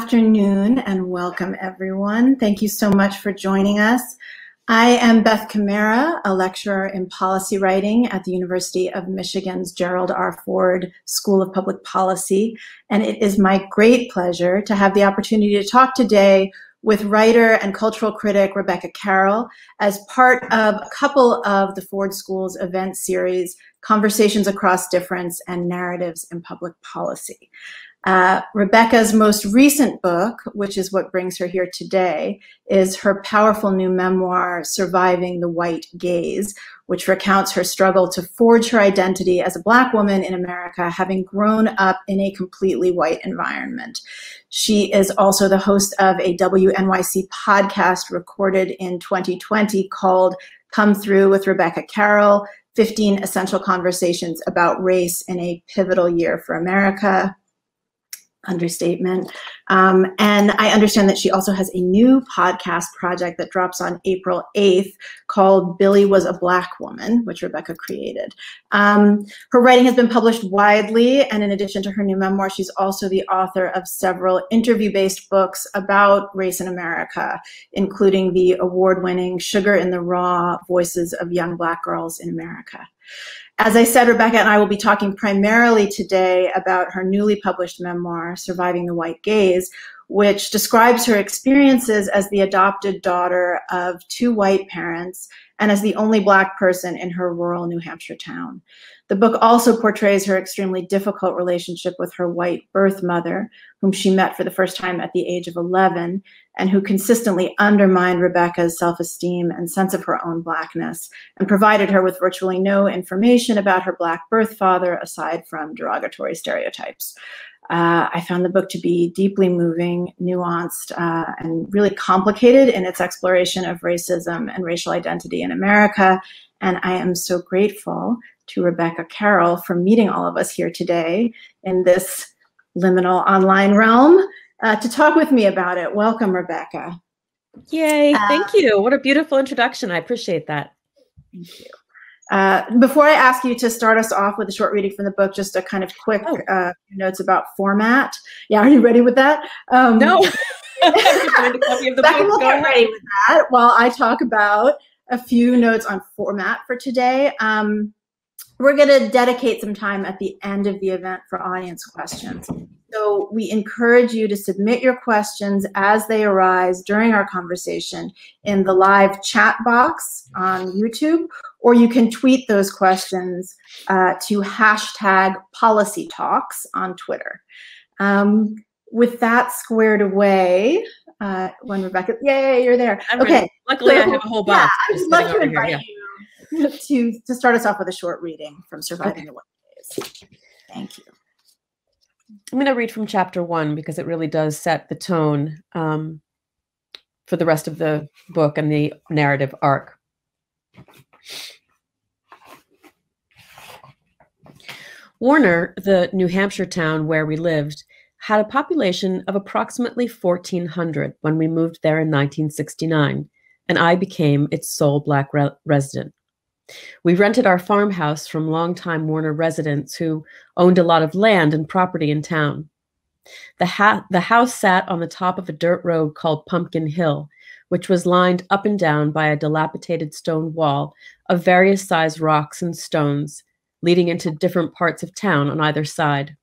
afternoon and welcome everyone. Thank you so much for joining us. I am Beth Chimera, a lecturer in policy writing at the University of Michigan's Gerald R. Ford School of Public Policy, and it is my great pleasure to have the opportunity to talk today with writer and cultural critic Rebecca Carroll as part of a couple of the Ford School's event series, Conversations Across Difference and Narratives in Public Policy. Rebecca's most recent book, which is what brings her here today, is her powerful new memoir, Surviving the White Gaze, which recounts her struggle to forge her identity as a Black woman in America, having grown up in a completely white environment. She is also the host of a WNYC podcast recorded in 2020 called Come Through with Rebecca Carroll, 15 Essential Conversations About Race in a Pivotal Year for America. Understatement. And I understand that she also has a new podcast project that drops on April 8th called Billie Was a Black Woman, which Rebecca created. Her writing has been published widely, and in addition to her new memoir, she's also the author of several interview-based books about race in America, including the award-winning Sugar in the Raw, Voices of Young Black Girls in America. As I said, Rebecca and I will be talking primarily today about her newly published memoir, Surviving the White Gaze, which describes her experiences as the adopted daughter of two white parents and as the only Black person in her rural New Hampshire town. The book also portrays her extremely difficult relationship with her white birth mother, whom she met for the first time at the age of 11, and who consistently undermined Rebecca's self-esteem and sense of her own Blackness, and provided her with virtually no information about her Black birth father aside from derogatory stereotypes. I found the book to be deeply moving, nuanced, and really complicated in its exploration of racism and racial identity in America. And I am so grateful to Rebecca Carroll for meeting all of us here today in this liminal online realm to talk with me about it. Welcome, Rebecca. Yay, thank you. What a beautiful introduction. I appreciate that. Thank you. Before I ask you to start us off with a short reading from the book, just a kind of quick notes about format. Yeah, are you ready with that? No. Becca will get ready with that while I talk about a few notes on format for today. We're going to dedicate some time at the end of the event for audience questions. So we encourage you to submit your questions as they arise during our conversation in the live chat box on YouTube, or you can tweet those questions to #PolicyTalks on Twitter. With that squared away, when Rebecca, yay, you're there. I'm okay. Ready. Luckily, so, I have a whole box. Yeah, I'd love to invite you to start us off with a short reading from Surviving the White Gaze. Thank you. I'm going to read from chapter 1 because it really does set the tone for the rest of the book and the narrative arc. Warner, the New Hampshire town where we lived, had a population of approximately 1,400 when we moved there in 1969, and I became its sole Black resident. We rented our farmhouse from longtime Warner residents who owned a lot of land and property in town. The house sat on the top of a dirt road called Pumpkin Hill, which was lined up and down by a dilapidated stone wall of various size rocks and stones, leading into different parts of town on either side.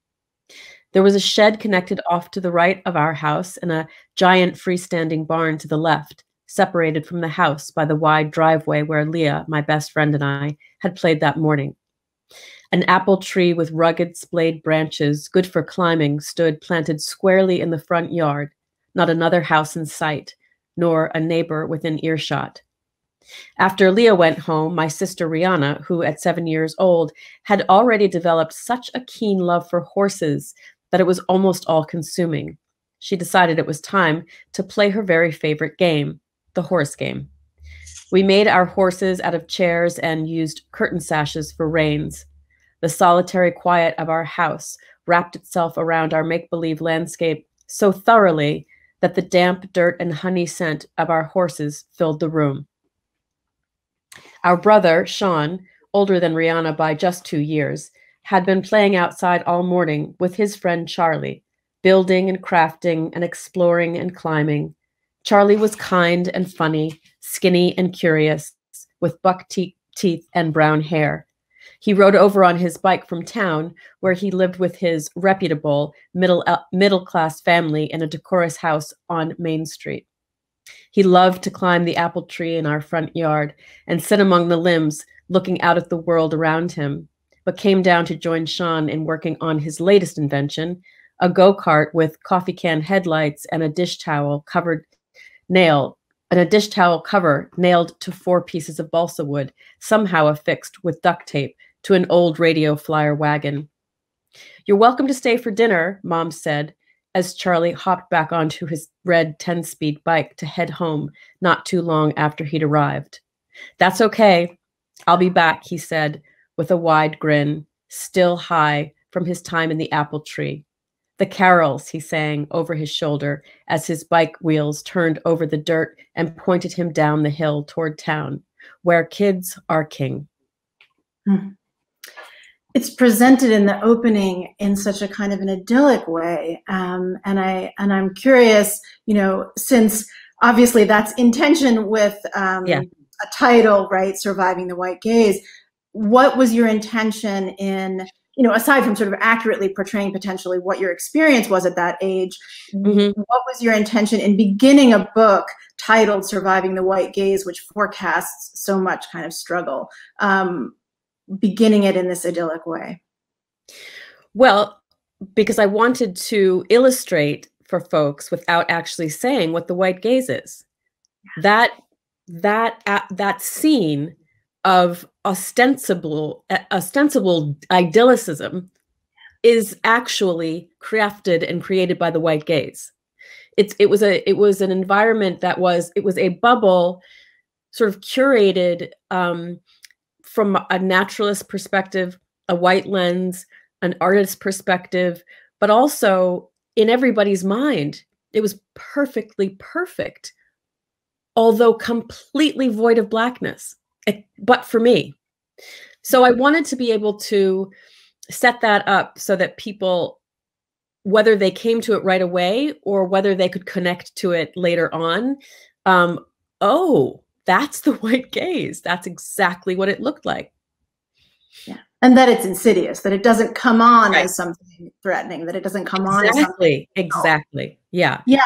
There was a shed connected off to the right of our house and a giant freestanding barn to the left, separated from the house by the wide driveway where Leah, my best friend, and I had played that morning. An apple tree with rugged, splayed branches, good for climbing, stood planted squarely in the front yard, not another house in sight, nor a neighbor within earshot. After Leah went home, my sister Rihanna, who at 7 years old, had already developed such a keen love for horses that it was almost all-consuming. She decided it was time to play her very favorite game, the horse game. We made our horses out of chairs and used curtain sashes for reins. The solitary quiet of our house wrapped itself around our make-believe landscape so thoroughly that the damp dirt and honey scent of our horses filled the room. Our brother, Sean, older than Rihanna by just 2 years, had been playing outside all morning with his friend Charlie, building and crafting and exploring and climbing. Charlie was kind and funny, skinny and curious, with buck teeth and brown hair. He rode over on his bike from town, where he lived with his reputable middle-class family in a decorous house on Main Street. He loved to climb the apple tree in our front yard and sit among the limbs, looking out at the world around him, but came down to join Sean in working on his latest invention, a go-kart with coffee can headlights and a dish towel cover nailed to four pieces of balsa wood, somehow affixed with duct tape to an old radio flyer wagon. "You're welcome to stay for dinner," Mom said, as Charlie hopped back onto his red 10-speed bike to head home not too long after he'd arrived. "That's okay. I'll be back," he said, with a wide grin, still high from his time in the apple tree. "The Carrolls," he sang over his shoulder as his bike wheels turned over the dirt and pointed him down the hill toward town, where kids are king. It's presented in the opening in such a kind of an idyllic way, and I'm curious, you know, since obviously that's in tension with a title, right? Surviving the White Gaze. What was your intention in, you know, aside from sort of accurately portraying potentially what your experience was at that age, what was your intention in beginning a book titled Surviving the White Gaze, which forecasts so much kind of struggle, beginning it in this idyllic way? Well, because I wanted to illustrate for folks without actually saying what the white gaze is. Yeah. That scene of ostensible idyllicism is actually crafted and created by the white gaze. It was an environment that was a bubble, sort of curated from a naturalist perspective, a white lens, an artist's perspective, but also in everybody's mind. It was perfectly perfect, although completely void of blackness, but for me. So I wanted to be able to set that up so that people, whether they came to it right away or whether they could connect to it later on, oh, that's the white gaze. That's exactly what it looked like. Yeah. And that it's insidious, that it doesn't come on as something threatening, that it doesn't come on as something. Exactly. Yeah. Yeah.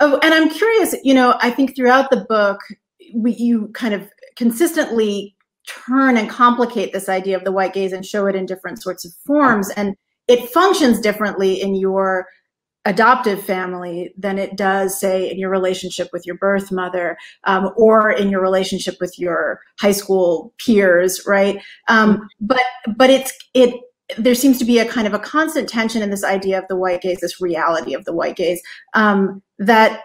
Oh, and I'm curious, you know, I think throughout the book, you kind of consistently turn and complicate this idea of the white gaze and show it in different sorts of forms. And it functions differently in your adoptive family than it does, say, in your relationship with your birth mother, or in your relationship with your high school peers, right? But there seems to be a kind of a constant tension in this idea of the white gaze, this reality of the white gaze, that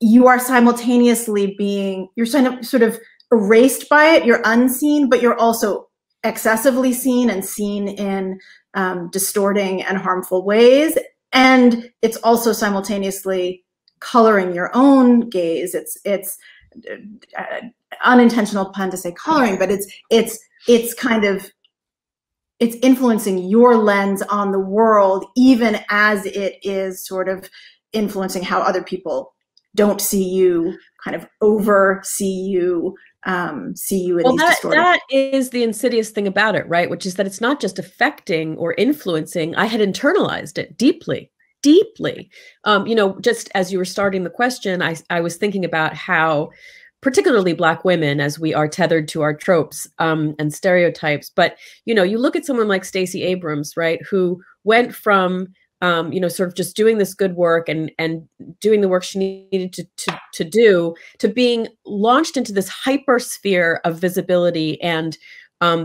you are simultaneously being, you're sort of erased by it, you're unseen, but you're also excessively seen and seen in distorting and harmful ways. And it's also simultaneously coloring your own gaze. It's unintentional pun to say coloring, but it's kind of, it's influencing your lens on the world, even as it is sort of influencing how other people don't see you, kind of oversee you, see you in these distorted. That is the insidious thing about it, right? Which is that it's not just affecting or influencing. I had internalized it deeply, deeply. You know, just as you were starting the question, I was thinking about how, particularly Black women, as we are tethered to our tropes and stereotypes. But, you know, you look at someone like Stacey Abrams, right, who went from, you know, sort of just doing this good work and doing the work she needed to do, to being launched into this hypersphere of visibility and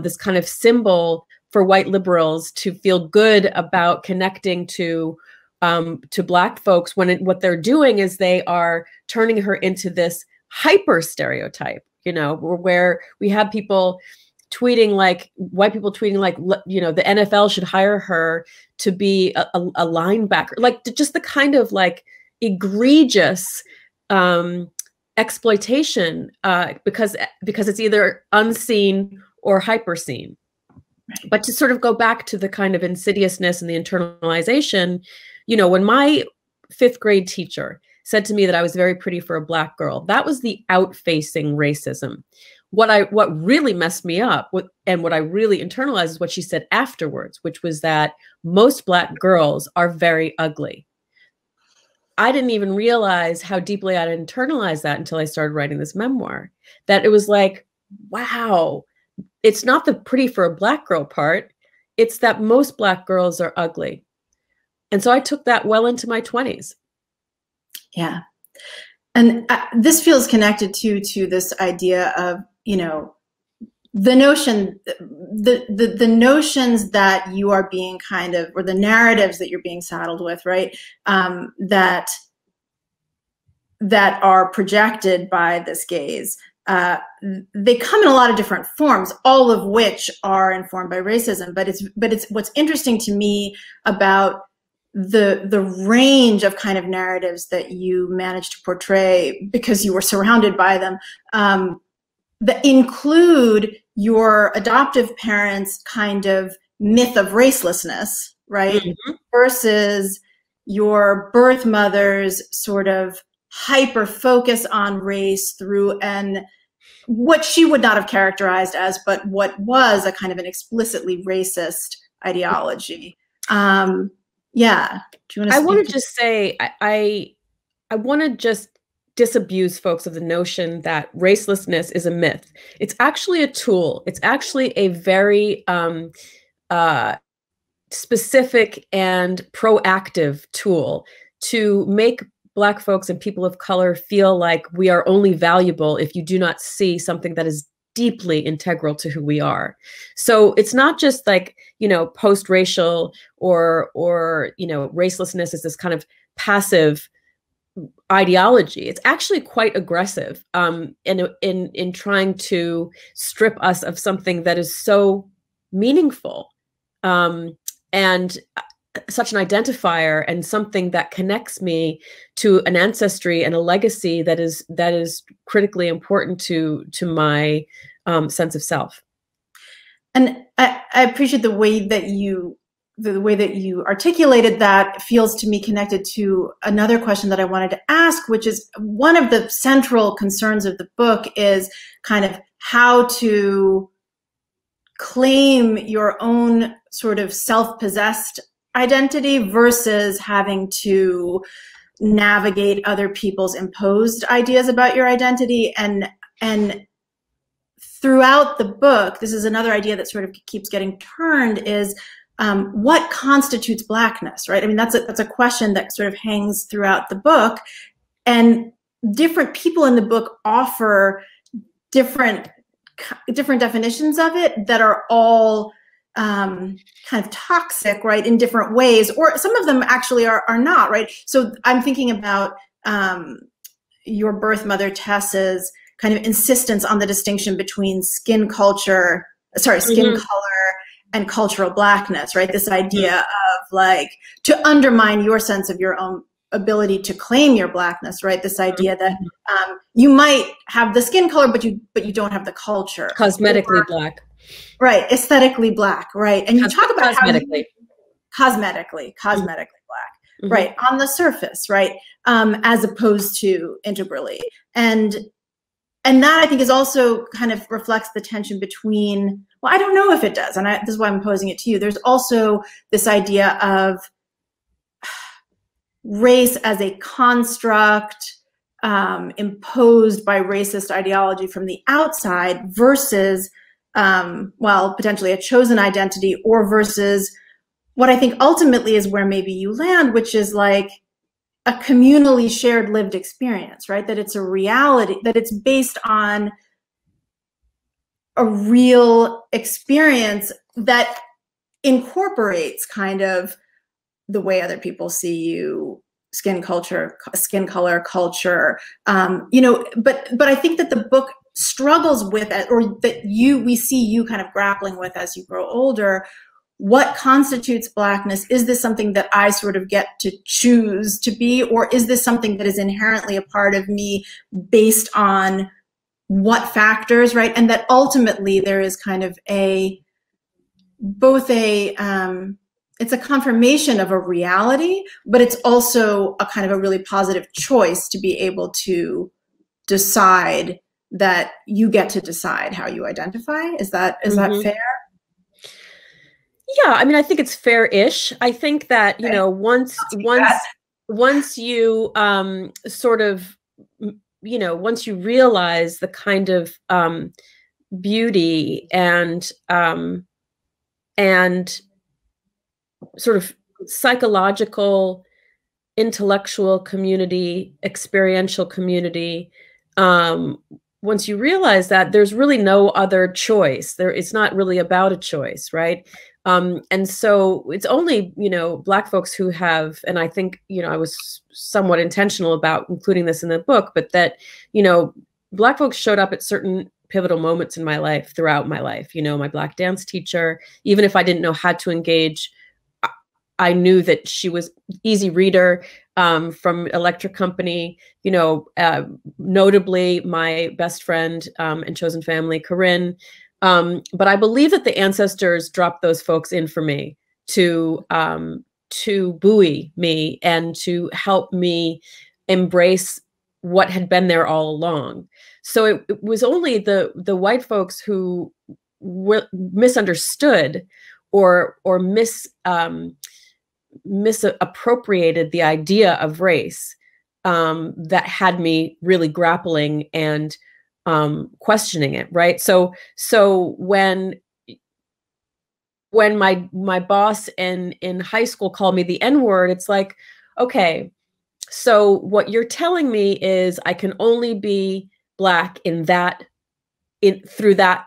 this kind of symbol for white liberals to feel good about connecting to Black folks, when what they're doing is they are turning her into this hyper stereotype, you know, where we have people tweeting like, white people tweeting like, you know, the NFL should hire her to be a linebacker, like just the kind of like egregious exploitation because it's either unseen or hyper seen. But to sort of go back to the kind of insidiousness and the internalization, you know, when my fifth grade teacher said to me that I was very pretty for a black girl. That was the out-facing racism. What really messed me up and what I really internalized is what she said afterwards, which was that most black girls are very ugly. I didn't even realize how deeply I'd internalized that until I started writing this memoir, that it was like, wow, it's not the pretty for a black girl part. It's that most black girls are ugly. And so I took that well into my 20s. Yeah. And this feels connected to this idea of, you know, the notion, the notions that you are being kind of, or the narratives that you're being saddled with, right? That are projected by this gaze. They come in a lot of different forms, all of which are informed by racism. But it's what's interesting to me about the range of kind of narratives that you managed to portray because you were surrounded by them, that include your adoptive parents' kind of myth of racelessness, right? Mm-hmm. Versus your birth mother's sort of hyper focus on race through an, what she would not have characterized as, but what was a kind of an explicitly racist ideology. Yeah. Do you want to speak? I want to just say, I want to just disabuse folks of the notion that racelessness is a myth. It's actually a tool. It's actually a very specific and proactive tool to make black folks and people of color feel like we are only valuable if you do not see something that is deeply integral to who we are. So it's not just like, you know, post-racial or, you know, racelessness is this kind of passive ideology. It's actually quite aggressive in trying to strip us of something that is so meaningful and such an identifier and something that connects me to an ancestry and a legacy that is critically important to my sense of self. And I appreciate the way that you articulated that feels to me connected to another question that I wanted to ask, which is one of the central concerns of the book is kind of how to claim your own sort of self-possessed identity versus having to navigate other people's imposed ideas about your identity. And throughout the book, this is another idea that sort of keeps getting turned is what constitutes blackness, right? I mean, that's a question that sort of hangs throughout the book, and different people in the book offer different definitions of it that are all kind of toxic, right, in different ways, or some of them actually are not, right? So I'm thinking about your birth mother Tess's kind of insistence on the distinction between skin color and cultural blackness, right? This idea of like, to undermine your sense of your own ability to claim your blackness, right? This idea that you might have the skin color, but you don't have the culture. Cosmetically black. Right, aesthetically black, right? And you talk about cosmetically. Cosmetically black, mm-hmm. right? On the surface, right? As opposed to integrally. And that I think is also kind of reflects the tension between, well, I don't know if it does, and this is why I'm posing it to you. There's also this idea of race as a construct imposed by racist ideology from the outside versus well, potentially a chosen identity, or versus what I think ultimately is where maybe you land, which is like a communally shared lived experience, right? That it's a reality, that it's based on a real experience that incorporates kind of the way other people see you, skin color, culture, you know, but I think that the book struggles with, or that we see you kind of grappling with as you grow older, what constitutes blackness? Is this something that I sort of get to choose to be, or is this something that is inherently a part of me based on what factors, right? And that ultimately there is kind of both it's a confirmation of a reality, but it's also a kind of a really positive choice to be able to decide that you get to decide how you identify. Is that fair? Yeah, I mean, I think it's fair-ish. I think that, you know, once you sort of, you know, once you realize the kind of beauty and sort of psychological, intellectual community, experiential community, once you realize that, there's really no other choice. It's not really about a choice, right? And so it's only, you know, Black folks who have, and I think, you know, I was somewhat intentional about including this in the book, but that, you know, Black folks showed up at certain pivotal moments in my life, throughout my life. You know, my Black dance teacher, even if I didn't know how to engage, I knew that she was easy reader from Electric Company, you know, notably my best friend and chosen family, Corinne. But I believe that the ancestors dropped those folks in for me to buoy me and to help me embrace what had been there all along. So it was only the white folks who were misunderstood or misappropriated the idea of race that had me really grappling and questioning it, right? So when my boss in high school called me the N-word, it's like, okay, so what you're telling me is I can only be Black through that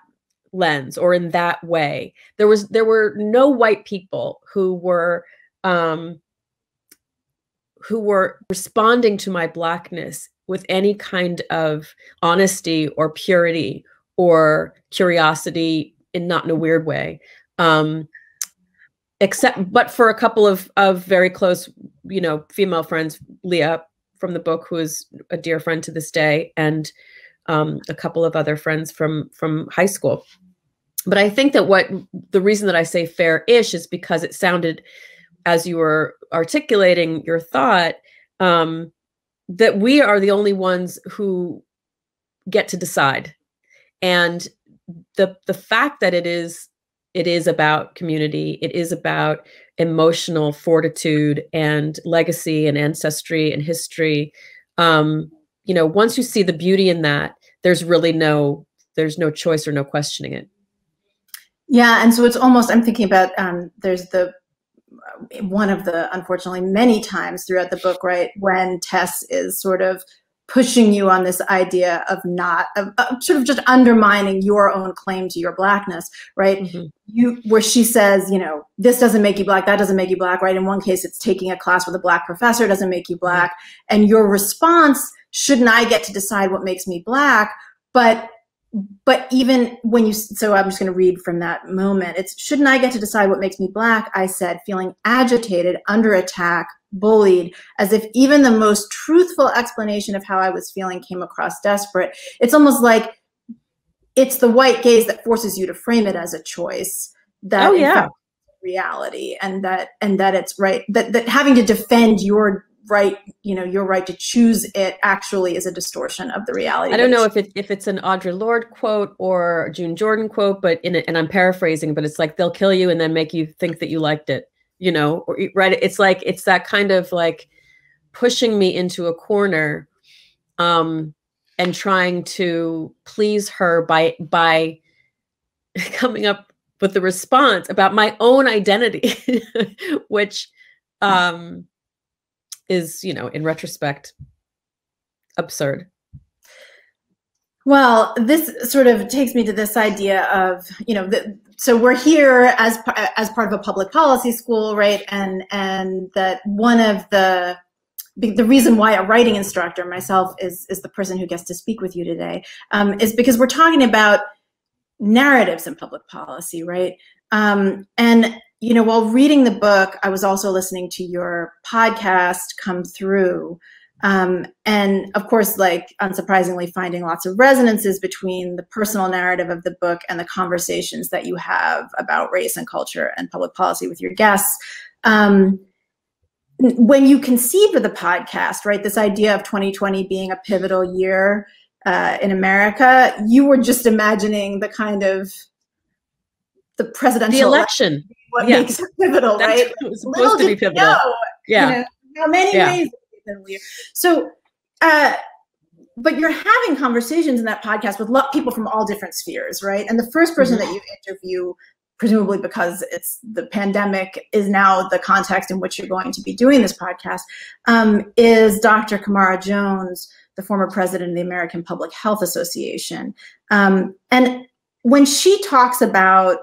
lens or in that way. There were no white people who were responding to my Blackness with any kind of honesty or purity or curiosity, and not in a weird way, but for a couple of very close, you know, female friends, Leah from the book, who is a dear friend to this day, and a couple of other friends from high school. But I think that the reason that I say fair-ish is because it sounded, as you were articulating your thought, that we are the only ones who get to decide. And the fact that it is about community, it is about emotional fortitude and legacy and ancestry and history. You know, once you see the beauty in that, there's no choice or no questioning it. Yeah, and so it's almost, I'm thinking about, there's one of the, unfortunately, many times throughout the book, right, when Tess is sort of pushing you on this idea of sort of just undermining your own claim to your Blackness, right? Mm-hmm. Where she says, you know, this doesn't make you Black, that doesn't make you Black, right? In one case, it's taking a class with a Black professor doesn't make you Black. Mm-hmm. And your response, shouldn't I get to decide what makes me Black? But even when you, so I'm just going to read from that moment. It's, shouldn't I get to decide what makes me Black? I said, feeling agitated, under attack, bullied, as if even the most truthful explanation of how I was feeling came across desperate. It's almost like it's the white gaze that forces you to frame it as a choice. That, oh, yeah. In fact, reality, and that it's right, that having to defend your right, you know, your right to choose it actually is a distortion of the reality. I don't know if it's an Audre Lorde quote or a June Jordan quote, but and I'm paraphrasing, but it's like, they'll kill you and then make you think that you liked it, you know, or, right? It's like, it's that kind of like pushing me into a corner, and trying to please her by coming up with a response about my own identity, which, is, you know, in retrospect, absurd. Well, this sort of takes me to this idea of, you know, so we're here as part of a public policy school, right? And that one of the reason why a writing instructor, myself, is the person who gets to speak with you today, is because we're talking about narratives in public policy, right? And you know, while reading the book, I was also listening to your podcast, Come Through, And of course, like unsurprisingly, finding lots of resonances between the personal narrative of the book and the conversations that you have about race and culture and public policy with your guests. When you conceive of the podcast, right, this idea of 2020 being a pivotal year in America, you were just imagining the kind of the presidential election. What makes it pivotal, that's right? It was supposed to be pivotal. You know, how many ways it's been. So, but you're having conversations in that podcast with people from all different spheres, right? And the first person that you interview, presumably because it's the pandemic, is now the context in which you're going to be doing this podcast, is Dr. Kamara Jones, the former president of the American Public Health Association. And when she talks about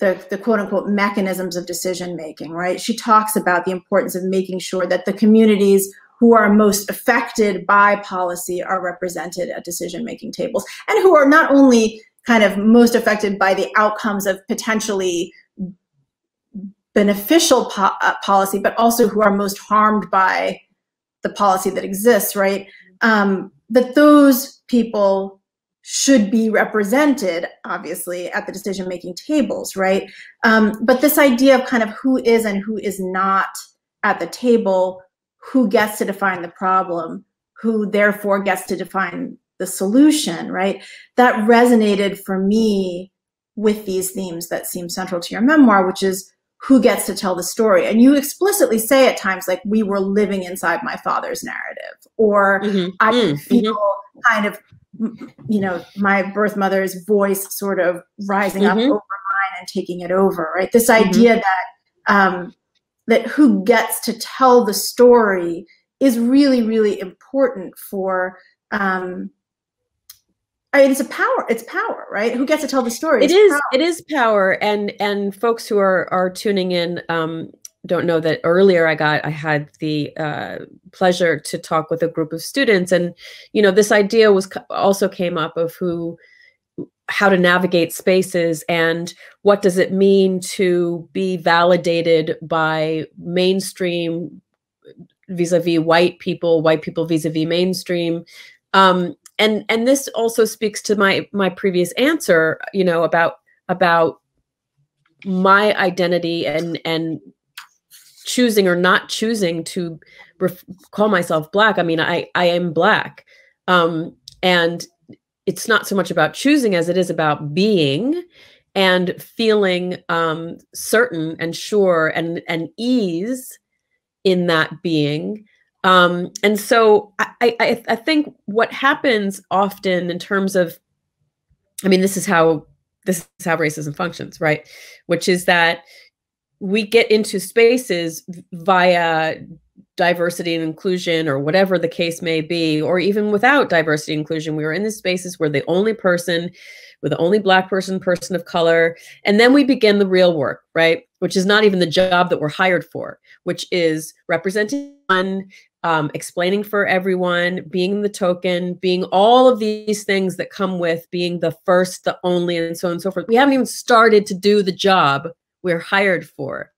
the quote unquote mechanisms of decision making, right, she talks about the importance of making sure that the communities who are most affected by policy are represented at decision making tables, and who are not only kind of most affected by the outcomes of potentially beneficial policy, but also who are most harmed by the policy that exists, right? That those people should be represented, obviously, at the decision-making tables, right? But this idea of kind of who is and who is not at the table, who gets to define the problem, who therefore gets to define the solution, right? That resonated for me with these themes that seem central to your memoir, which is who gets to tell the story. And you explicitly say at times, like, we were living inside my father's narrative, or I feel kind of, you know, my birth mother's voice sort of rising up over mine and taking it over, right? This idea that, that who gets to tell the story is really, really important for, I mean, it's a power. It's power, right? Who gets to tell the story? It is power, and folks who are tuning in don't know that earlier I had the pleasure to talk with a group of students, and you know this idea was also came up of how to navigate spaces and what does it mean to be validated by mainstream vis-a-vis white people vis-a-vis mainstream. And this also speaks to my previous answer, you know, about my identity and choosing or not choosing to call myself Black. I mean, I am Black, and it's not so much about choosing as it is about being and feeling certain and sure and ease in that being. And so I think what happens often in terms of, I mean, this is how racism functions, right? Which is that we get into spaces via diversity and inclusion or whatever the case may be, or even without diversity and inclusion, we were in these spaces where we're the only Black person, person of color, and then we begin the real work, right? Which is not even the job that we're hired for, which is representing one, explaining for everyone, being the token, being all of these things that come with being the first, the only, and so forth. We haven't even started to do the job we're hired for.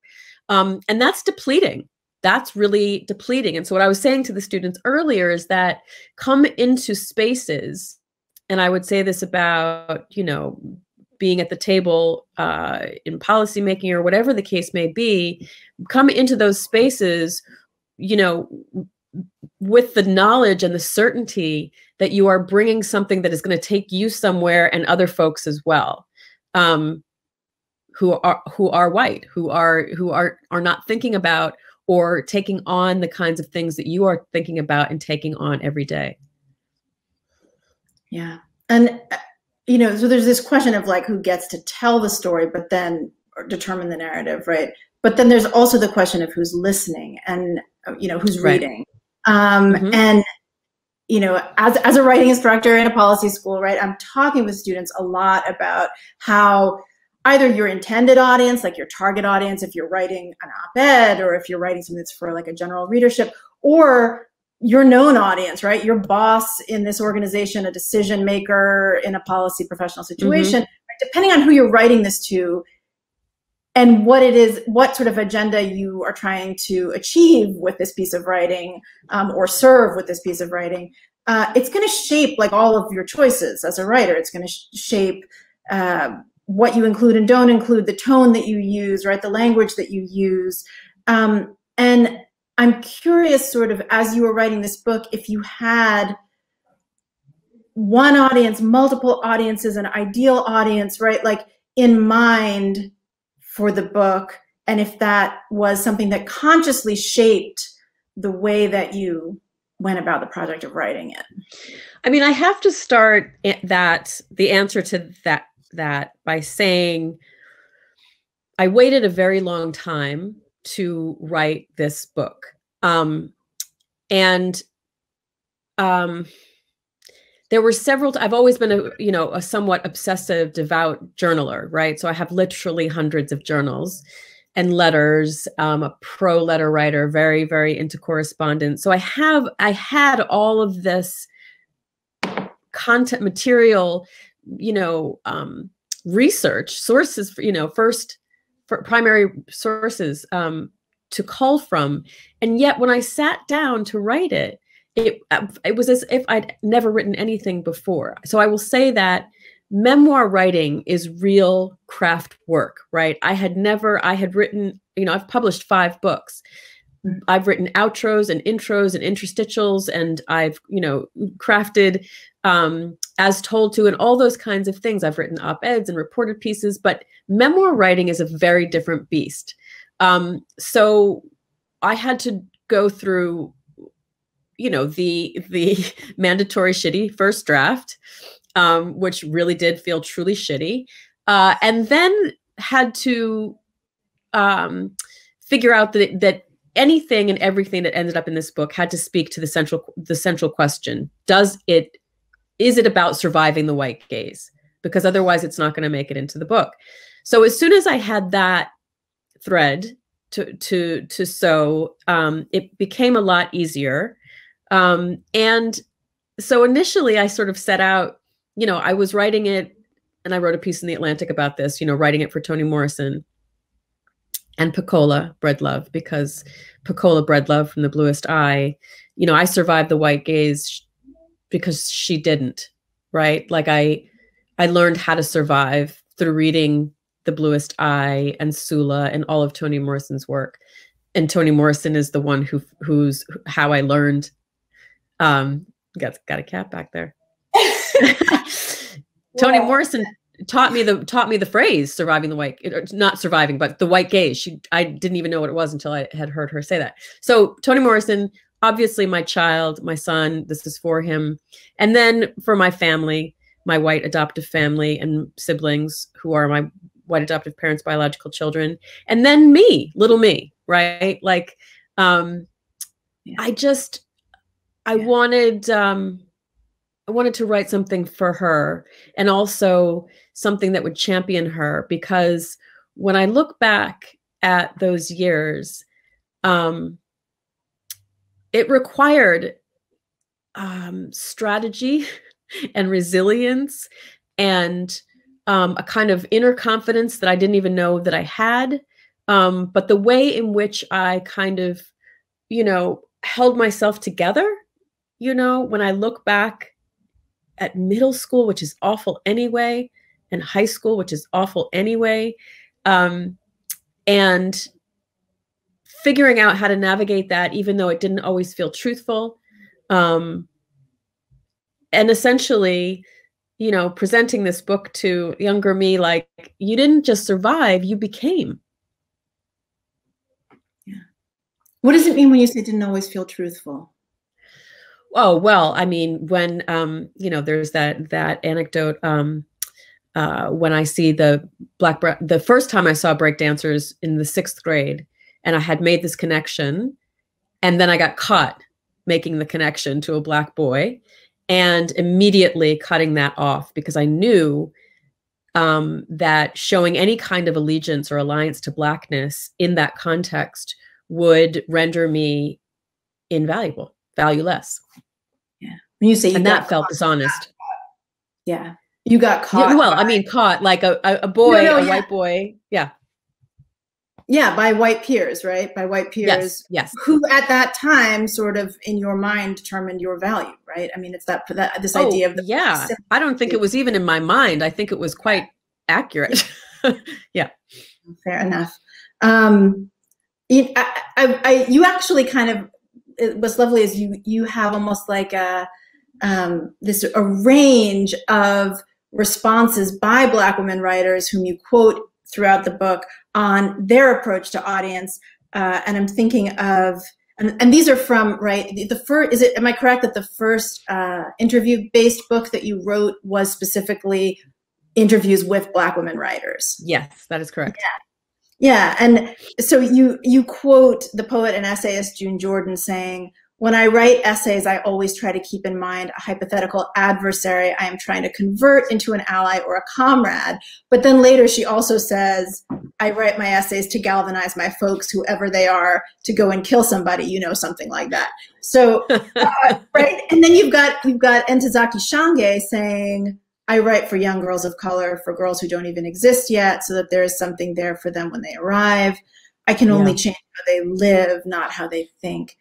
And that's depleting. That's really depleting. And so what I was saying to the students earlier is that come into spaces, and I would say this about, you know, being at the table in policymaking or whatever the case may be, come into those spaces, you know, with the knowledge and the certainty that you are bringing something that is going to take you somewhere and other folks as well, who are white, who are not thinking about or taking on the kinds of things that you are thinking about and taking on every day. Yeah. And, you know, so there's this question of like, who gets to tell the story, but then or determine the narrative, right? But then there's also the question of who's listening and, you know, who's reading. And, you know, as a writing instructor in a policy school, right, I'm talking with students a lot about how either your intended audience, like your target audience, if you're writing an op-ed or if you're writing something that's for like a general readership, or your known audience, right? Your boss in this organization, a decision maker in a policy professional situation, right? Depending on who you're writing this to, and what it is, what sort of agenda you are trying to achieve with this piece of writing, or serve with this piece of writing, it's going to shape like all of your choices as a writer. It's going to shape what you include and don't include, the tone that you use, right, the language that you use. And I'm curious, sort of, as you were writing this book, if you had one audience, multiple audiences, an ideal audience, right, like in mind for the book, and if that was something that consciously shaped the way that you went about the project of writing it. I mean, I have to start that the answer to that by saying I waited a very long time to write this book, there were several. I've always been a somewhat obsessive, devout journaler, right? So I have literally hundreds of journals and letters. A pro letter writer, very, very into correspondence. So I had all of this content material, research sources, for primary sources to cull from, and yet when I sat down to write it, it was as if I'd never written anything before. So I will say that memoir writing is real craft work, right? I had written, I've published 5 books. I've written outros and intros and interstitials, and I've, crafted As Told To and all those kinds of things. I've written op-eds and reported pieces, but memoir writing is a very different beast. So I had to go through, the mandatory shitty first draft, which really did feel truly shitty, and then had to figure out that anything and everything that ended up in this book had to speak to the central question. Is it about surviving the white gaze? Because otherwise it's not going to make it into the book. So as soon as I had that thread to sew, it became a lot easier. And so initially I sort of set out, I was writing it, and I wrote a piece in The Atlantic about this, writing it for Toni Morrison and Pecola Breedlove, because Pecola Breedlove from The Bluest Eye, I survived the white gaze because she didn't, right? Like I learned how to survive through reading The Bluest Eye and Sula and all of Toni Morrison's work. And Toni Morrison is the one who's how I learned. Got a cat back there. Toni Morrison taught me the phrase "surviving the white," not surviving, but the white gaze. I didn't even know what it was until I had heard her say that. So Toni Morrison, obviously my child, my son, this is for him. And then for my family, my white adoptive family and siblings who are my white adoptive parents' biological children. And then me, little me, right? Like, I wanted to write something for her, and also something that would champion her, because when I look back at those years, it required strategy and resilience and a kind of inner confidence that I didn't even know that I had. But the way in which I kind of, held myself together, when I look back at middle school, which is awful anyway, and high school, which is awful anyway, and figuring out how to navigate that, even though it didn't always feel truthful, and essentially, presenting this book to younger me, like, you didn't just survive, you became. Yeah. What does it mean when you say didn't always feel truthful? Oh, well, I mean, when, there's that anecdote, when I see the first time I saw breakdancers in the 6th grade, and I had made this connection, and then I got caught making the connection to a black boy and immediately cutting that off, because I knew that showing any kind of allegiance or alliance to blackness in that context would render me invaluable, valueless. Yeah. When you say you got caught, that felt dishonest. Yeah. You got caught. Yeah, well, I mean, caught like a boy, a white boy. Yeah. Yeah, by white peers, right? By white peers, yes. Who at that time, sort of in your mind, determined your value, right? I mean, it's that this idea of the I don't think it was even in my mind. I think it was quite accurate. Yeah, fair enough. You actually kind of, what's lovely is you have almost like a range of responses by Black women writers whom you quote throughout the book on their approach to audience, and I'm thinking of, and these are from, right, the first, am I correct that the first interview-based book that you wrote was specifically interviews with Black women writers? Yes, that is correct. Yeah, and so you quote the poet and essayist June Jordan saying, "When I write essays, I always try to keep in mind a hypothetical adversary I am trying to convert into an ally or a comrade." But then later she also says, "I write my essays to galvanize my folks, whoever they are, to go and kill somebody," you know, something like that. So, right. And then you've got Entezaki Shange saying, "I write for young girls of color, for girls who don't even exist yet, so that there is something there for them when they arrive. I can only change how they live, not how they think."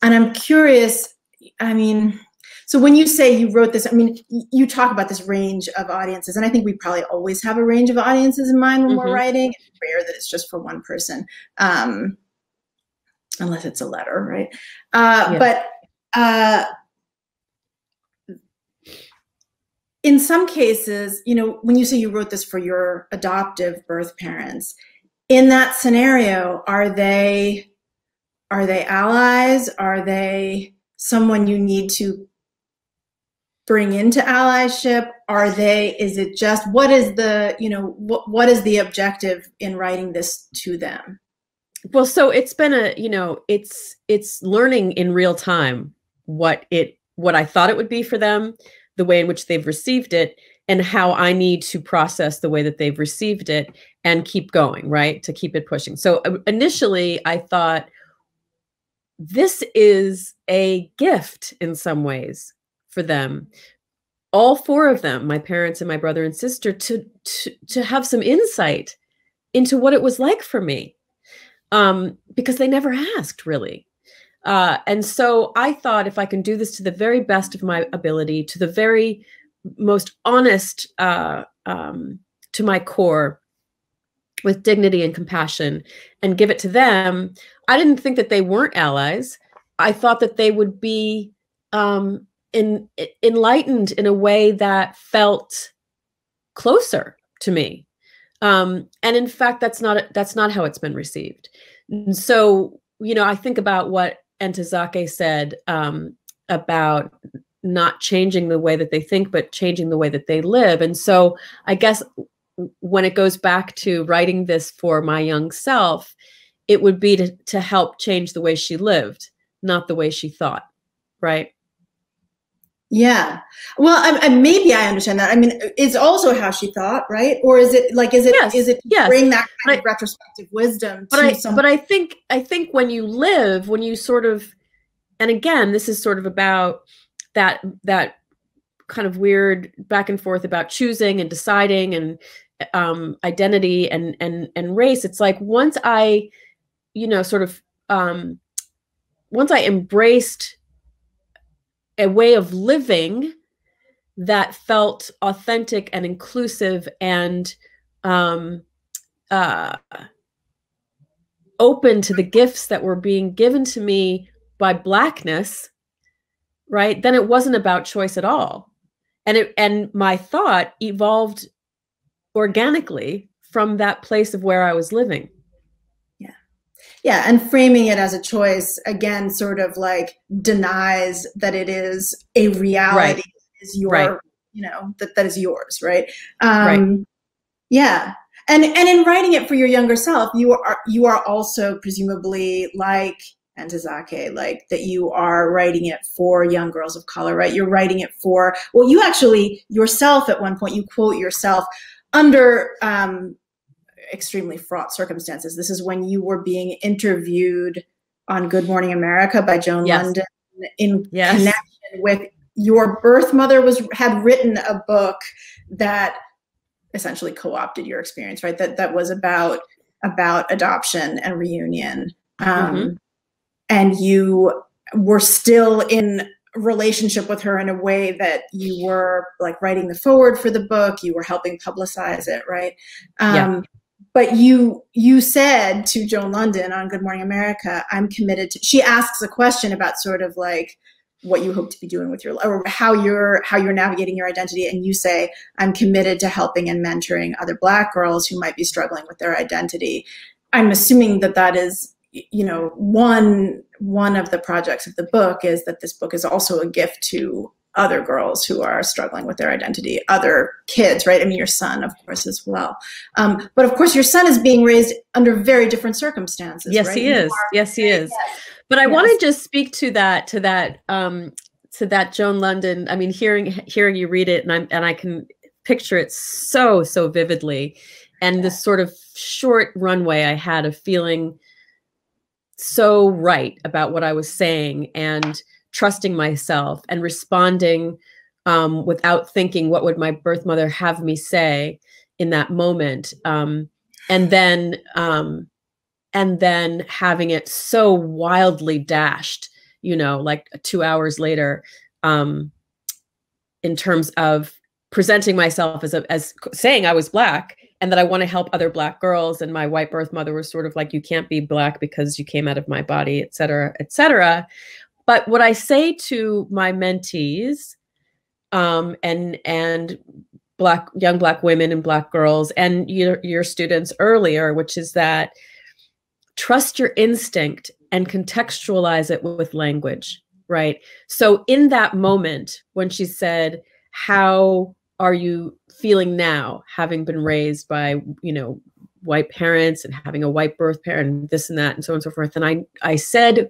And I'm curious, I mean, so when you say you wrote this, I mean, you talk about this range of audiences, and I think we probably always have a range of audiences in mind when we're writing. It's rare that it's just for one person, unless it's a letter, right? But in some cases, you know, when you say you wrote this for your adoptive birth parents, in that scenario, are they allies? Are they someone you need to bring into allyship? Are they, is it just, what is the, you know, what is the objective in writing this to them? Well, so it's been a, you know, it's learning in real time what I thought it would be for them, the way in which they've received it, and how I need to process the way that they've received it and keep going, right? To keep it pushing. So initially I thought, this is a gift in some ways for them, all four of them, my parents and my brother and sister, to have some insight into what it was like for me, because they never asked really. And so I thought, if I can do this to the very best of my ability, to the very most honest, to my core, with dignity and compassion, and give it to them, I didn't think that they weren't allies. I thought that they would be enlightened in a way that felt closer to me. And in fact, that's not how it's been received. And so, you know, I think about what Entezake said about not changing the way that they think, but changing the way that they live. And so I guess when it goes back to writing this for my young self, it would be to help change the way she lived, not the way she thought, right? Yeah. Well, maybe I understand that. I mean, it's also how she thought, right? Or is it like, is it bring that kind of retrospective wisdom to someone? But I think when you live, when you sort of, and again, this is sort of about that kind of weird back and forth about choosing and deciding and identity and race. It's like, once I, you know, sort of, once I embraced a way of living that felt authentic and inclusive and open to the gifts that were being given to me by Blackness, right? Then it wasn't about choice at all. And my thought evolved organically from that place of where I was living. Yeah, and framing it as a choice, again, sort of like denies that it is a reality, that is yours, right? Yeah, and in writing it for your younger self, you are also presumably like Entezake, like that you are writing it for young girls of color, right? You're writing it for, well, you actually yourself at one point, you quote yourself under extremely fraught circumstances. This is when you were being interviewed on Good Morning America by Joan London in connection with your birth mother had written a book that essentially co-opted your experience, right? That was about about adoption and reunion. And you were still in relationship with her in a way that you were like writing the forward for the book, you were helping publicize it, right? But you said to Joan London on Good Morning America, I'm committed to, she asks a question about sort of like what you hope to be doing with your, or how you're navigating your identity. And you say, I'm committed to helping and mentoring other Black girls who might be struggling with their identity. I'm assuming that that is, you know, one of the projects of the book is that this book is also a gift to other girls who are struggling with their identity, other kids, right? I mean, your son, of course, as well. But of course, your son is being raised under very different circumstances. Yes, right? He is. Yes, he is. Yes. But I want to just speak to that, to that Joan London. I mean, hearing you read it, and I can picture it so vividly, and this sort of short runway I had of feeling so right about what I was saying and trusting myself and responding without thinking, what would my birth mother have me say in that moment? And then having it so wildly dashed, you know, like 2 hours later, in terms of presenting myself as saying I was Black and that I want to help other Black girls. And my white birth mother was sort of like, you can't be Black because you came out of my body, et cetera, et cetera. But what I say to my mentees and young Black women and Black girls and your students earlier, which is that trust your instinct and contextualize it with language, right? So in that moment when she said, how are you feeling now, having been raised by, you know, white parents and having a white birth parent, this and that and so on and so forth. And I said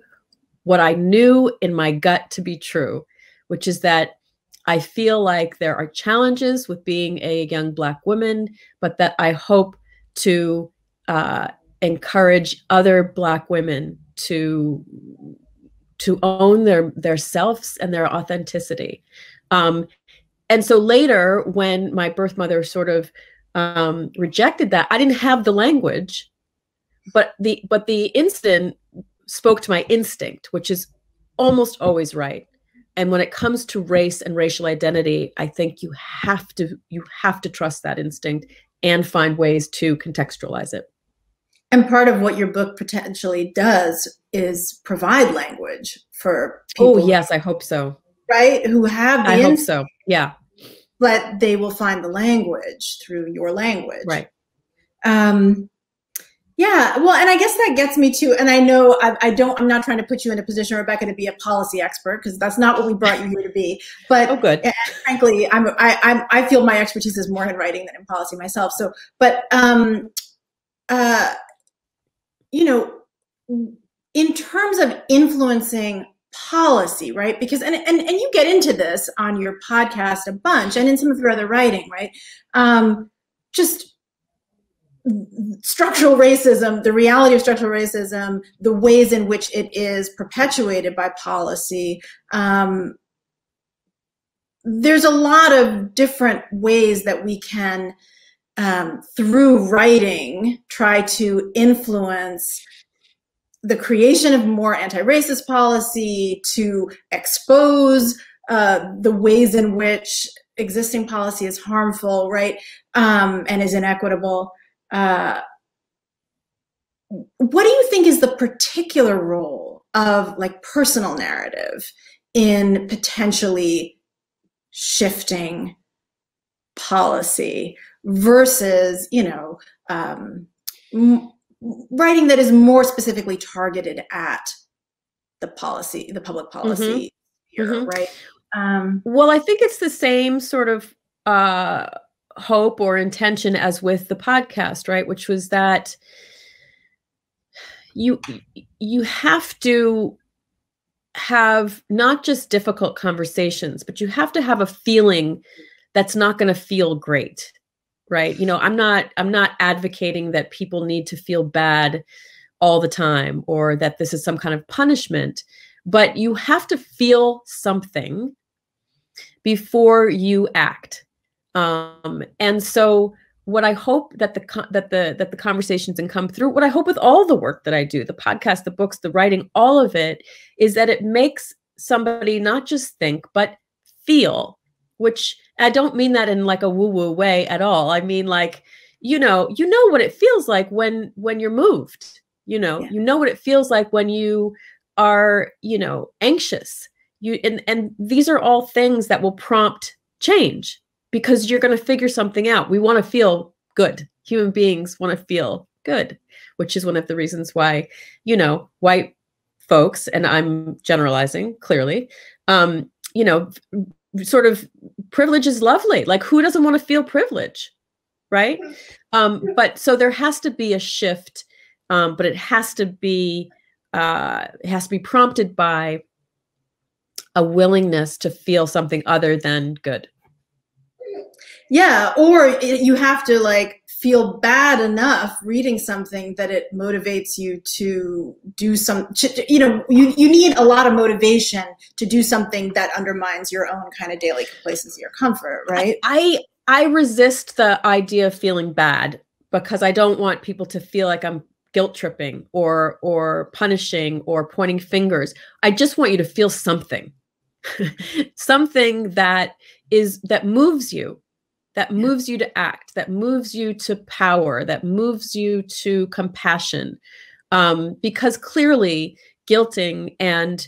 what I knew in my gut to be true, which is that I feel like there are challenges with being a young Black woman, but that I hope to encourage other Black women to own their selves and their authenticity. And so later, when my birth mother sort of rejected that, I didn't have the language, but the instant spoke to my instinct, which is almost always right. And when it comes to race and racial identity, I think you have to trust that instinct and find ways to contextualize it. And part of what your book potentially does is provide language for people. Oh, yes, I hope so. Right? Who have the instinct, hope so. Yeah. But they will find the language through your language. Right. Yeah, well, and I guess that gets me to, and I know I'm not trying to put you in a position, Rebecca, to be a policy expert, because that's not what we brought you here to be. But and frankly, I feel my expertise is more in writing than in policy myself. So, but you know, in terms of influencing policy, right? Because and you get into this on your podcast a bunch, and in some of your other writing, right? Just structural racism, the reality of structural racism, the ways in which it is perpetuated by policy. There's a lot of different ways that we can, through writing, try to influence the creation of more anti-racist policy, to expose the ways in which existing policy is harmful, right? And is inequitable. What do you think is the particular role of like personal narrative in potentially shifting policy versus, you know, writing that is more specifically targeted at the policy, the public policy, right? Well, I think it's the same sort of, hope or intention as with the podcast, right? Which was that you have to have not just difficult conversations, but you have to have a feeling that's not going to feel great, right? You know, I'm not advocating that people need to feel bad all the time or that this is some kind of punishment, but you have to feel something before you act. And so what I hope that the conversations and Come Through, what I hope with all the work that I do, the podcast, the books, the writing, all of it, is that it makes somebody not just think, but feel, which I don't mean that in like a woo-woo way at all. I mean, like, you know what it feels like when you're moved, you know what it feels like when you are, anxious, and these are all things that will prompt change because you're going to figure something out. We want to feel good. Human beings want to feel good, which is one of the reasons why, white folks, and I'm generalizing clearly, sort of privilege is lovely. Like, who doesn't want to feel privilege? Right. But so there has to be a shift, but it has to be prompted by a willingness to feel something other than good. Yeah. Or you have to like feel bad enough reading something that it motivates you to do some, you need a lot of motivation to do something that undermines your own kind of daily complacency or comfort. Right. I resist the idea of feeling bad because I don't want people to feel like I'm guilt tripping or punishing or pointing fingers. I just want you to feel something, something that moves you, that moves you to act, that moves you to power, that moves you to compassion. Because clearly guilting and,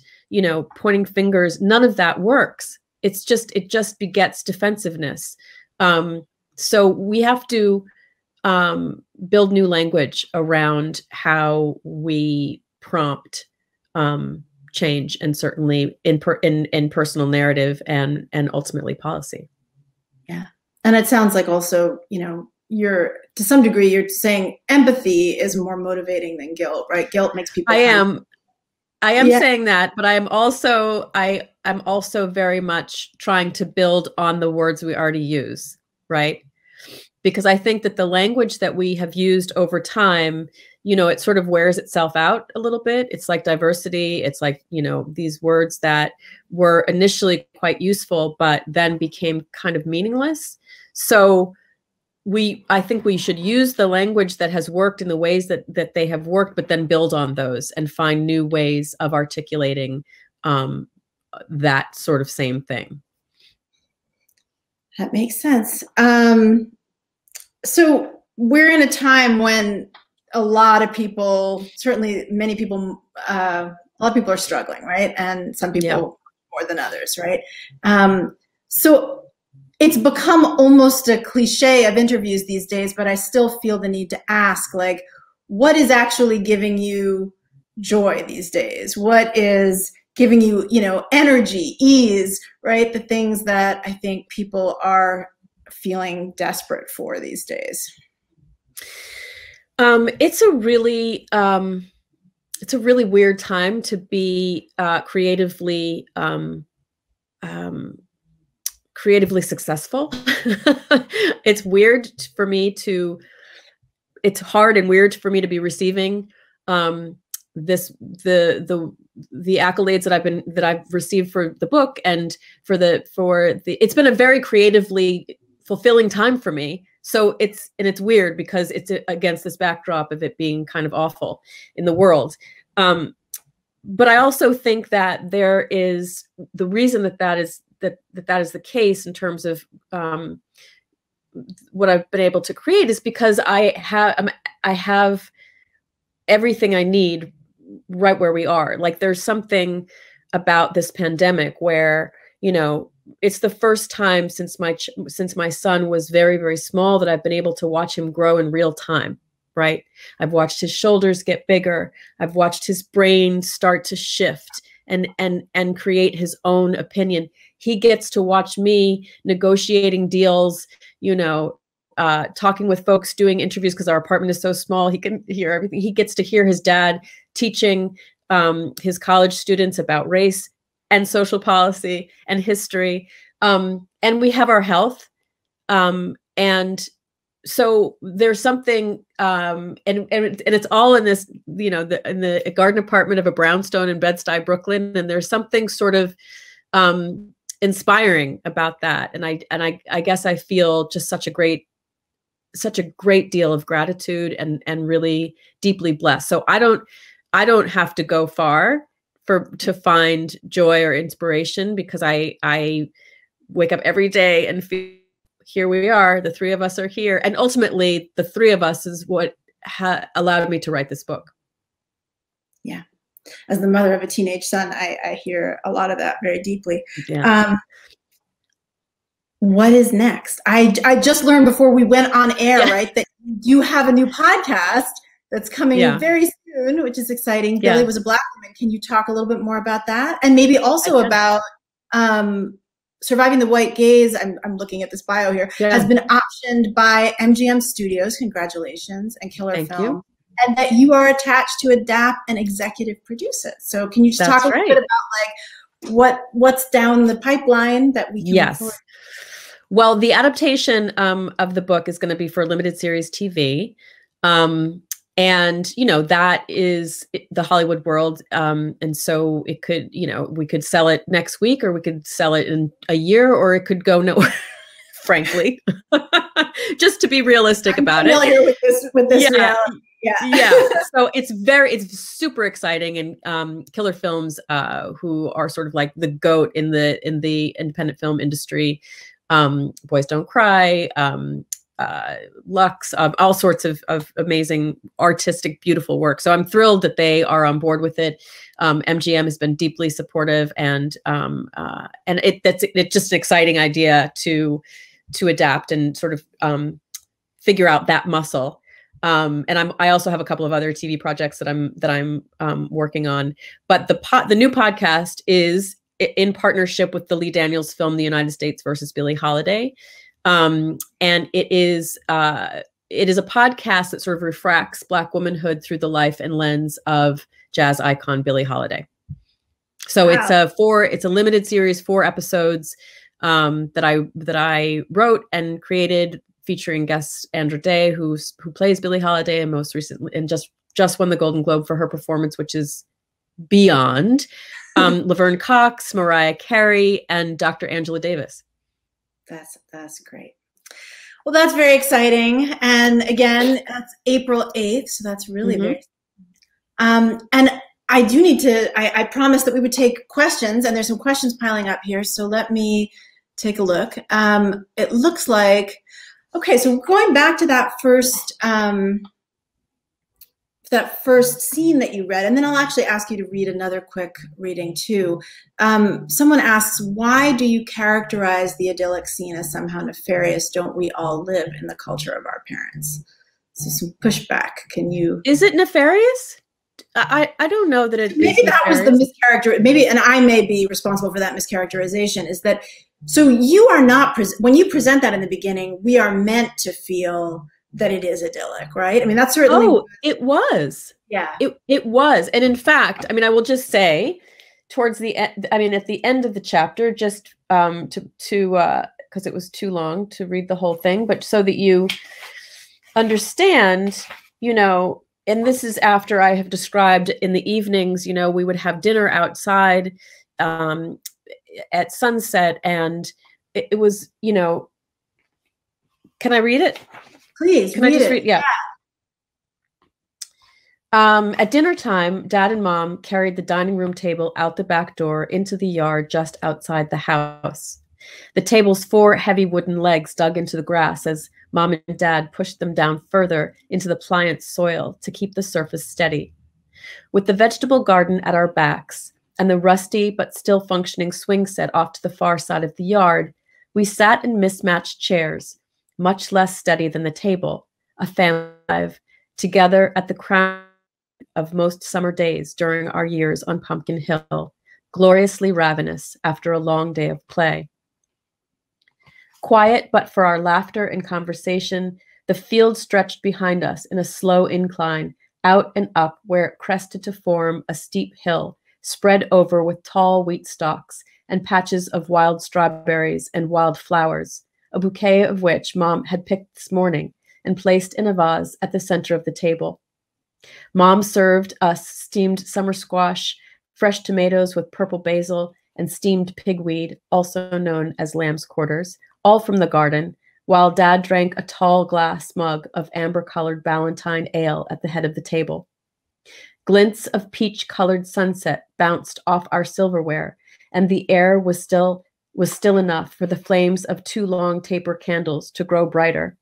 pointing fingers, none of that works. It's just, it just begets defensiveness. So we have to build new language around how we prompt change, and certainly in personal narrative and ultimately policy. Yeah, and it sounds like also you're to some degree you're saying empathy is more motivating than guilt, right? Guilt makes people. I am saying that, but I'm also very much trying to build on the words we already use, right? Because I think that the language that we have used over time, it sort of wears itself out a little bit. It's like diversity. It's like, these words that were initially quite useful, but then became kind of meaningless. So I think we should use the language that has worked in the ways that they have worked, but then build on those and find new ways of articulating that sort of same thing. That makes sense. So we're in a time when a lot of people, certainly many people, a lot of people are struggling, right? And some people more than others, right? So it's become almost a cliche of interviews these days, but I still feel the need to ask, like, what is actually giving you joy these days? What is giving you, energy, ease, right? The things that I think people are feeling desperate for these days. It's a really weird time to be creatively creatively successful. It's weird for me to, it's hard and weird for me to be receiving the accolades that I've received for the book and for the it's been a very creatively fulfilling time for me. So it's weird because it's against this backdrop of it being kind of awful in the world. But I also think that there is the reason that is the case in terms of what I've been able to create is because I have everything I need right where we are. Like, there's something about this pandemic where, it's the first time since my son was very, very small that I've been able to watch him grow in real time, right? I've watched his shoulders get bigger. I've watched his brain start to shift and create his own opinion. He gets to watch me negotiating deals, talking with folks, doing interviews because our apartment is so small. He can hear everything. He gets to hear his dad teaching his college students about race and social policy and history. And we have our health. And so there's something, and it's all in this, in the garden apartment of a brownstone in Bed-Stuy, Brooklyn. And there's something sort of inspiring about that. And I guess I feel just such a great such a great deal of gratitude and really deeply blessed. So I don't have to go far to find joy or inspiration, because I wake up every day and feel, here we are, the three of us are here. And ultimately the three of us is what allowed me to write this book. Yeah. As the mother of a teenage son, I hear a lot of that very deeply. Yeah. What is next? I just learned before we went on air, right, that you have a new podcast that's coming very soon, which is exciting. Billie Was a Black Woman. Can you talk a little bit more about that? And maybe also about Surviving the White Gaze, I'm looking at this bio here, has been optioned by MGM Studios, congratulations, and Killer Films. Thank you. And that you are attached to adapt and executive produce it. So can you just talk a little bit about like what's down the pipeline that we can record? Well, the adaptation of the book is going to be for limited series TV. And, you know, that is the Hollywood world. And so it could, you know, we could sell it next week, or we could sell it in a year, or it could go nowhere, frankly, just to be realistic about it. I'm familiar with this reality. So it's super exciting. And Killer Films, who are sort of like the GOAT in the independent film industry, Boys Don't Cry, Lux, all sorts of amazing artistic, beautiful work. So I'm thrilled that they are on board with it. MGM has been deeply supportive, and it's just an exciting idea to adapt and sort of figure out that muscle. And I also have a couple of other TV projects that I'm working on. But the new podcast is in partnership with the Lee Daniels film, The United States versus Billie Holiday. And it is a podcast that sort of refracts Black womanhood through the life and lens of jazz icon Billie Holiday. So it's a limited series, 4 episodes, that I wrote and created, featuring guest Andra Day, who plays Billie Holiday, and most recently, and just won the Golden Globe for her performance, which is beyond, Laverne Cox, Mariah Carey, and Dr. Angela Davis. That's great. Well, that's very exciting. And again, that's April 8th. So that's really very exciting. And I do need to, I promised that we would take questions, and there's some questions piling up here. So let me take a look. It looks like, okay, so going back to that first scene that you read, and then I'll actually ask you to read another quick reading too. Someone asks, why do you characterize the idyllic scene as somehow nefarious? Don't we all live in the culture of our parents? So some pushback. Can you? Is it nefarious? I don't know that it. Maybe that was the mischaracterization. Maybe, and I may be responsible for that mischaracterization. Is that so? You are not when you present that in the beginning. We are meant to feel that it is idyllic, right? I mean, that's certainly. Oh, it was. Yeah. It was. And in fact, I mean, I will just say towards the end, I mean, at the end of the chapter, just to because it was too long to read the whole thing, but so that you understand, you know, and this is after I have described in the evenings, you know, we would have dinner outside at sunset, and it was, you know, can I read it? Please, can I just read? Yeah. At dinner time, Dad and Mom carried the dining room table out the back door into the yard just outside the house. The table's 4 heavy wooden legs dug into the grass as Mom and Dad pushed them down further into the pliant soil to keep the surface steady. With the vegetable garden at our backs and the rusty but still functioning swing set off to the far side of the yard, we sat in mismatched chairs, much less steady than the table, a family live, together at the crown of most summer days during our years on Pumpkin Hill, gloriously ravenous after a long day of play. Quiet, but for our laughter and conversation, the field stretched behind us in a slow incline, out and up where it crested to form a steep hill, spread over with tall wheat stalks and patches of wild strawberries and wild flowers, a bouquet of which Mom had picked this morning and placed in a vase at the center of the table. Mom served us steamed summer squash, fresh tomatoes with purple basil, and steamed pigweed, also known as lamb's quarters, all from the garden, while Dad drank a tall glass mug of amber-colored Ballantine ale at the head of the table. Glints of peach-colored sunset bounced off our silverware, and the air was still enough for the flames of two long taper candles to grow brighter.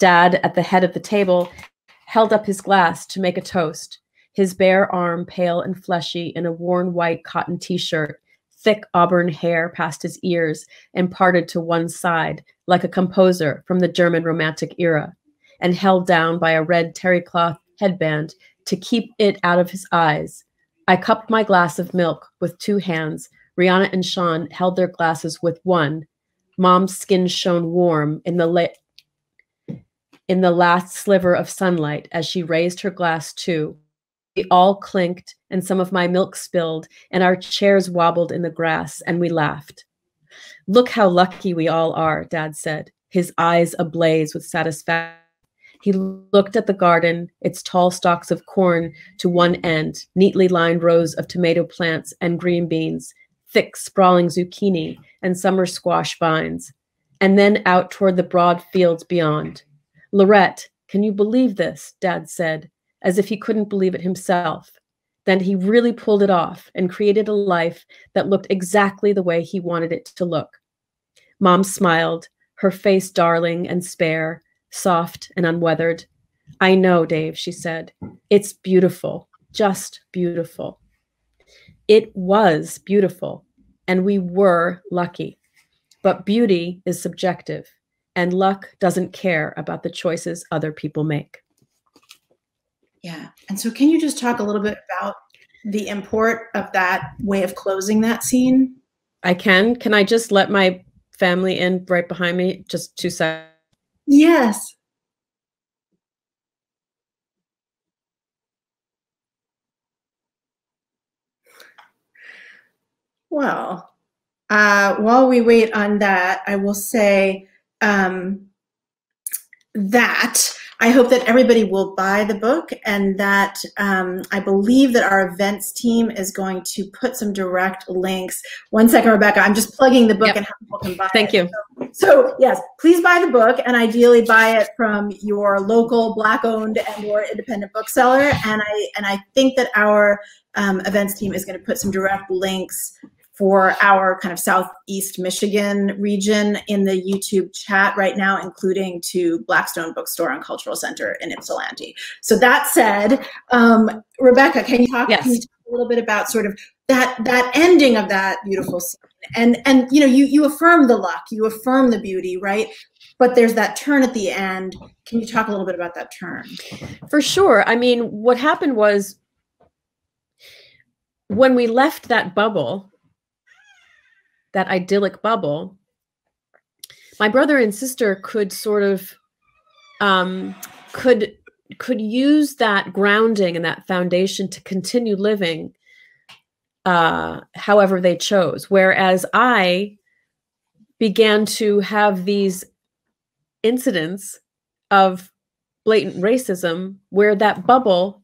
Dad, at the head of the table, held up his glass to make a toast, his bare arm pale and fleshy in a worn white cotton t-shirt, thick auburn hair past his ears and parted to one side like a composer from the German Romantic era, and held down by a red terry cloth headband to keep it out of his eyes. I cupped my glass of milk with two hands. Rihanna and Sean held their glasses with one. Mom's skin shone warm in the last sliver of sunlight as she raised her glass too. We all clinked and some of my milk spilled and our chairs wobbled in the grass and we laughed. Look how lucky we all are, Dad said, his eyes ablaze with satisfaction. He looked at the garden, its tall stalks of corn to one end, neatly lined rows of tomato plants and green beans, thick sprawling zucchini and summer squash vines, and then out toward the broad fields beyond. Lorette, can you believe this? Dad said, as if he couldn't believe it himself. Then he really pulled it off and created a life that looked exactly the way he wanted it to look. Mom smiled, her face darling and spare, soft and unweathered. I know, Dave, she said. It's beautiful, just beautiful. It was beautiful, and we were lucky. But beauty is subjective, and luck doesn't care about the choices other people make. Yeah. And so can you just talk a little bit about the import of that way of closing that scene? I can. Can I just let my family in right behind me? Just 2 seconds. Yes. Well, while we wait on that, I will say that I hope that everybody will buy the book, and that I believe that our events team is going to put some direct links. One second, Rebecca, I'm just plugging the book. Yep. And how people can buy Thank it. Thank you. So yes, please buy the book, and ideally buy it from your local Black-owned and or independent bookseller. And I think that our events team is going to put some direct links for our kind of Southeast Michigan region in the YouTube chat right now, including to Blackstone Bookstore and Cultural Center in Ypsilanti. So that said, Rebecca, can you talk a little bit about sort of that ending of that beautiful scene? And you know, you affirm the luck, you affirm the beauty, right? But there's that turn at the end. Can you talk a little bit about that turn? For sure. I mean, what happened was when we left that bubble, that idyllic bubble, my brother and sister could sort of could use that grounding and that foundation to continue living however they chose. Whereas I began to have these incidents of blatant racism where that bubble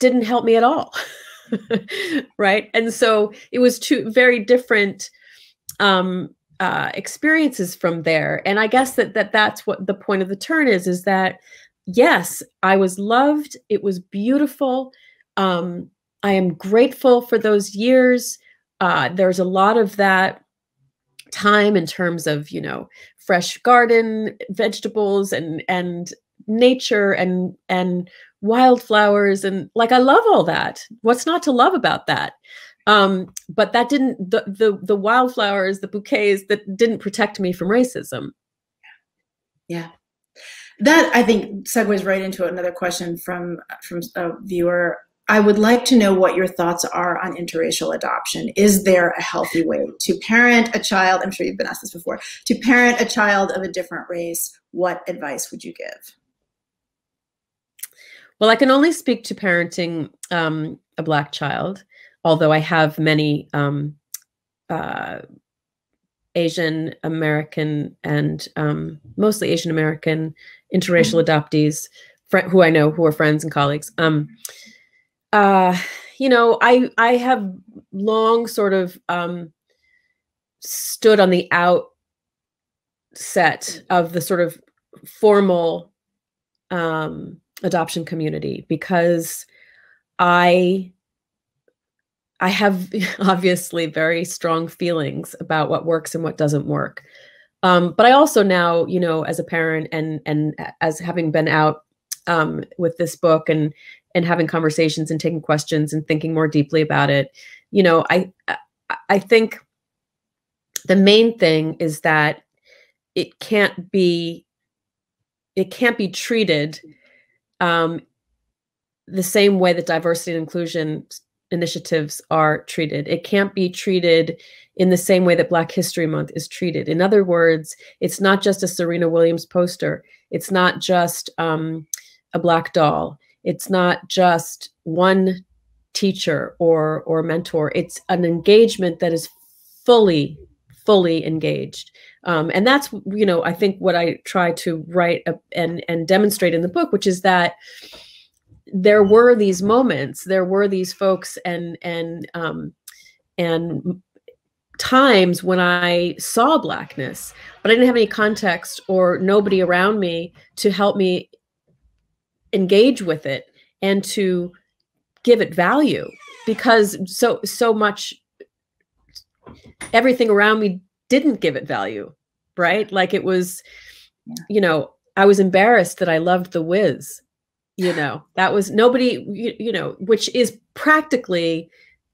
didn't help me at all, right? And so it was two very different experiences from there. And I guess that's what the point of the turn is that, yes, I was loved. It was beautiful. I am grateful for those years. There's a lot of that time in terms of, you know, fresh garden vegetables and nature and wildflowers. And like, I love all that. What's not to love about that? But that didn't, the wildflowers, the bouquets, that didn't protect me from racism. Yeah. That, I think, segues right into another question from a viewer. I would like to know what your thoughts are on interracial adoption. Is there a healthy way to parent a child? I'm sure you've been asked this before. To parent a child of a different race, what advice would you give? Well, I can only speak to parenting a Black child, although I have many Asian American and mostly Asian American interracial adoptees who I know who are friends and colleagues. You know, I have long sort of stood on the out set of the sort of formal adoption community, because I have obviously very strong feelings about what works and what doesn't work. But I also now, you know, as a parent and as having been out with this book and having conversations and taking questions and thinking more deeply about it, you know, I think the main thing is that it can't be treated the same way that diversity and inclusion initiatives are treated. It can't be treated in the same way that Black History Month is treated. In other words, it's not just a Serena Williams poster. It's not just a Black doll. It's not just one teacher or mentor. It's an engagement that is fully engaged. And that's, you know, I think what I try to write and demonstrate in the book, which is that there were these moments, there were these folks and times when I saw Blackness, but I didn't have any context or nobody around me to help me engage with it and to give it value, because so much, everything around me didn't give it value, right? Like it was, you know, I was embarrassed that I loved The Wiz. You know, that was nobody, you know, which is practically,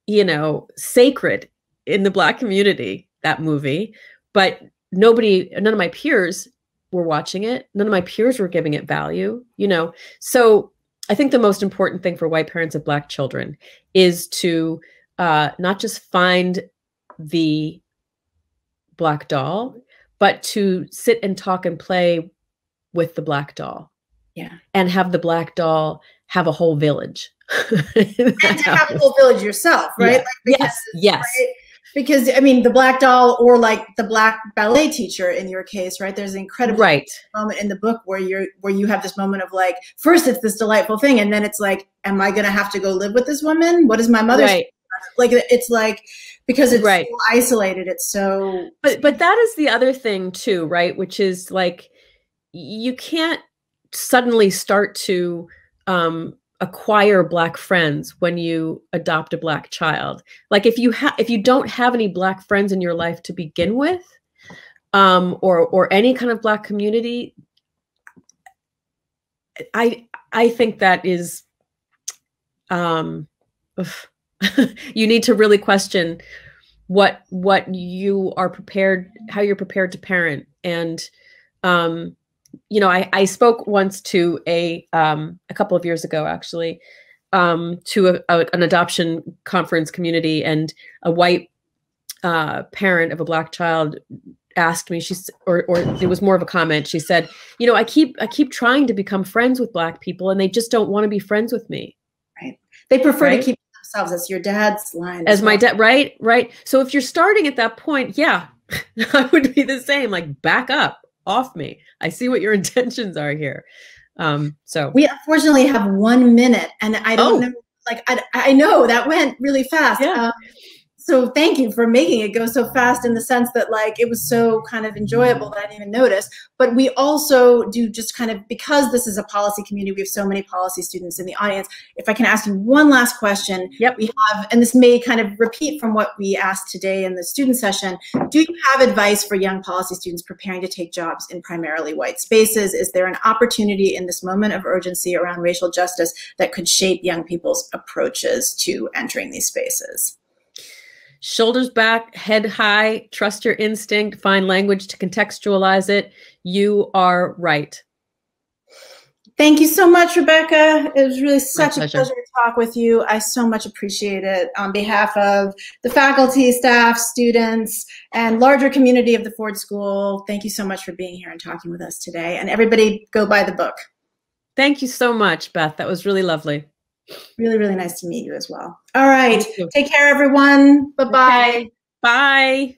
you know, sacred in the Black community, that movie, but none of my peers were watching it. None of my peers were giving it value, you know? So I think the most important thing for white parents of Black children is to not just find the Black doll, but to sit and talk and play with the Black doll. Yeah. And have the Black doll have a whole village. And to have a whole village yourself, right? Yeah. Like because, yes. Right? Because, I mean, the Black doll or like the Black ballet teacher in your case, right? There's an incredible moment in the book where you have this moment of like, first it's this delightful thing. And then it's like, am I going to have to go live with this woman? What is my mother's? Right. Like, it's like, because it's right. So isolated. It's so. But that is the other thing too, right? Which is like, you can't suddenly start to acquire Black friends when you adopt a Black child. Like if you don't have any Black friends in your life to begin with, or any kind of Black community, I think that is, you need to really question what you are prepared, how you're prepared to parent. And, you know, I spoke once to a couple of years ago, actually, to an adoption conference community, and a white parent of a Black child asked me, or it was more of a comment. She said, you know, I keep trying to become friends with Black people and they just don't want to be friends with me. Right. They prefer to keep themselves. That's your dad's line. As my dad. Right. Right. So if you're starting at that point, yeah, I would be the same, like back up. Off me. I see what your intentions are here. So we unfortunately have 1 minute and I don't know, like, I know that went really fast. Yeah. So thank you for making it go so fast, in the sense that like, it was so kind of enjoyable that I didn't even notice. But we also do just kind of, because this is a policy community, we have so many policy students in the audience. If I can ask you one last question, yep. We have, and this may kind of repeat from what we asked today in the student session. Do you have advice for young policy students preparing to take jobs in primarily white spaces? Is there an opportunity in this moment of urgency around racial justice that could shape young people's approaches to entering these spaces? Shoulders back, head high, trust your instinct, find language to contextualize it. You are right. Thank you so much, Rebecca. It was really such a pleasure to talk with you. I so much appreciate it. On behalf of the faculty, staff, students, and larger community of the Ford School, thank you so much for being here and talking with us today. And everybody, go buy the book. Thank you so much, Beth. That was really lovely. Really, really nice to meet you as well. All right. Take care, everyone. Bye-bye. Bye.